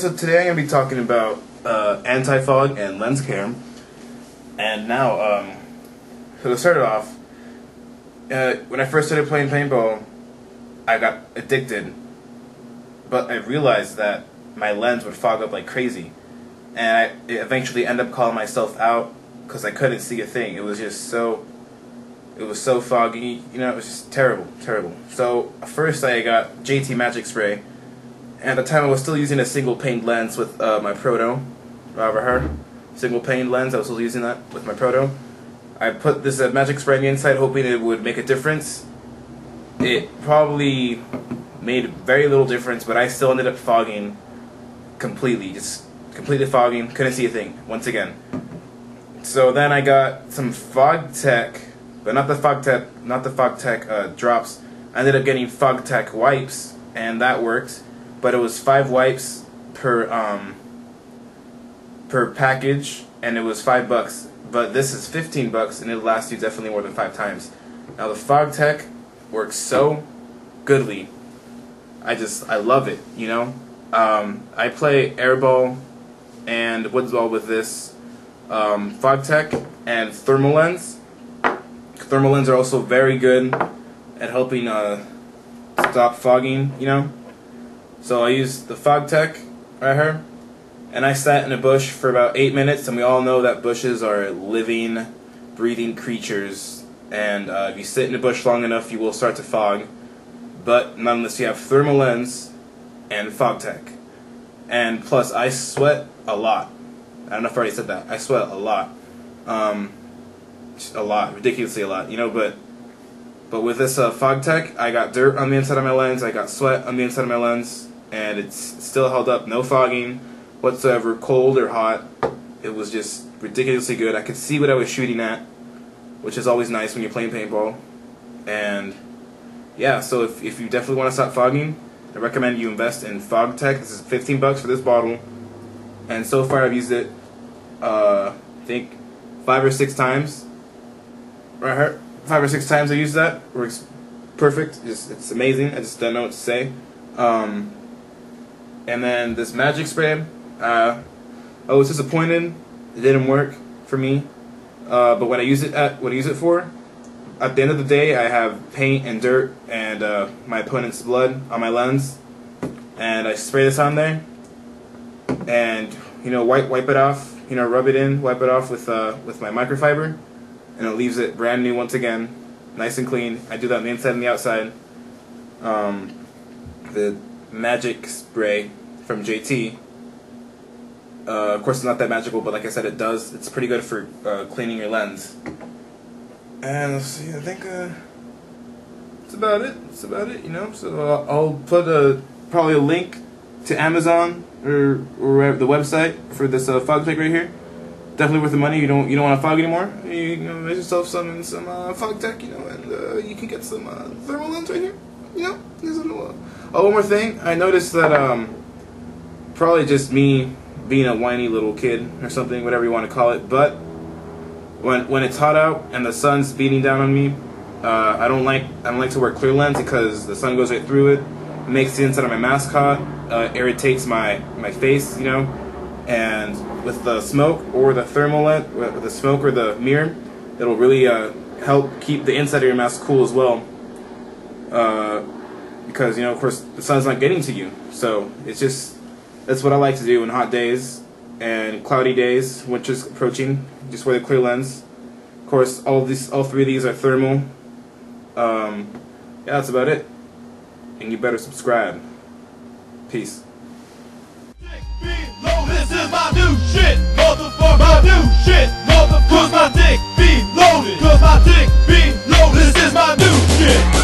So today I'm going to be talking about anti-fog and lens care. And now, so to start it off, when I first started playing paintball, I got addicted, but I realized that my lens would fog up like crazy, and I eventually ended up calling myself out because I couldn't see a thing. It was just so, it was so foggy, you know, it was just terrible, terrible. So first I got JT Majik Spray, and at the time I was still using a single pane lens with my Proto, single pane lens, I was still using that with my Proto. I put this Majik Spray on the inside hoping it would make a difference. It probably made very little difference, but I still ended up fogging completely, just completely fogging, couldn't see a thing, once again. So then I got some Fogtech, but not the Fogtech drops. I ended up getting Fogtech wipes, and that worked, but it was 5 wipes per package, and it was $5. But this is $15, and it'll last you definitely more than 5 times. Now the Fogtech works so goodly. I love it, you know. I play airball and woodsball with this Fogtech and thermal lens. Thermal lens are also very good at helping stop fogging, you know. So I used the Fogtech right here, and I sat in a bush for about 8 minutes, and we all know that bushes are living, breathing creatures, and if you sit in a bush long enough you will start to fog, but not unless you have thermal lens and Fogtech. And plus I sweat a lot. I don't know if I already said that. I sweat a lot. A lot, ridiculously a lot, you know, but with this Fogtech, I got dirt on the inside of my lens, I got sweat on the inside of my lens, and it's still held up, no fogging whatsoever, cold or hot. It was just ridiculously good. I could see what I was shooting at, which is always nice when you're playing paintball. And yeah, so if you definitely want to stop fogging, I recommend you invest in Fogtech. This is $15 for this bottle, and so far I've used it I think 5 or 6 times. Right here, 5 or 6 times I used that. Works perfect. It's amazing. I just don't know what to say. And then this Majik Spray, I was disappointed. It didn't work for me. But when I use it for, at the end of the day, I have paint and dirt and my opponent's blood on my lens, and I spray this on there, and you know, wipe it off. You know, rub it in, wipe it off with my microfiber, and it leaves it brand new once again, nice and clean. I do that on the inside and the outside. The Majik Spray from JT. Of course, it's not that magical, but like I said, it does. It's pretty good for cleaning your lens. And let's see, I think that's about it. That's about it, you know. So I'll put probably a link to Amazon or the website for this Fogtech right here. Definitely worth the money. You don't want to fog anymore. You know, make yourself some Fogtech, you know, and you can get some thermal lens right here. You know, there's a little. Oh, one more thing. I noticed that probably just me being a whiny little kid or something, whatever you want to call it. But when it's hot out and the sun's beating down on me, I don't like to wear clear lens because the sun goes right through it, makes the inside of my mask hot, irritates my face, you know. And with the smoke or the thermal lens, with the smoke or the mirror, it'll really help keep the inside of your mask cool as well. Because, you know, of course, the sun's not getting to you. So it's just, that's what I like to do in hot days and cloudy days, winter's approaching. Just wear the clear lens. Of course, all three of these are thermal. Yeah, that's about it. And you better subscribe. Peace. This is my new shit, motherfucker. My new shit, motherfucker. Cause my dick be loaded. Cause my dick be loaded. This is my new shit.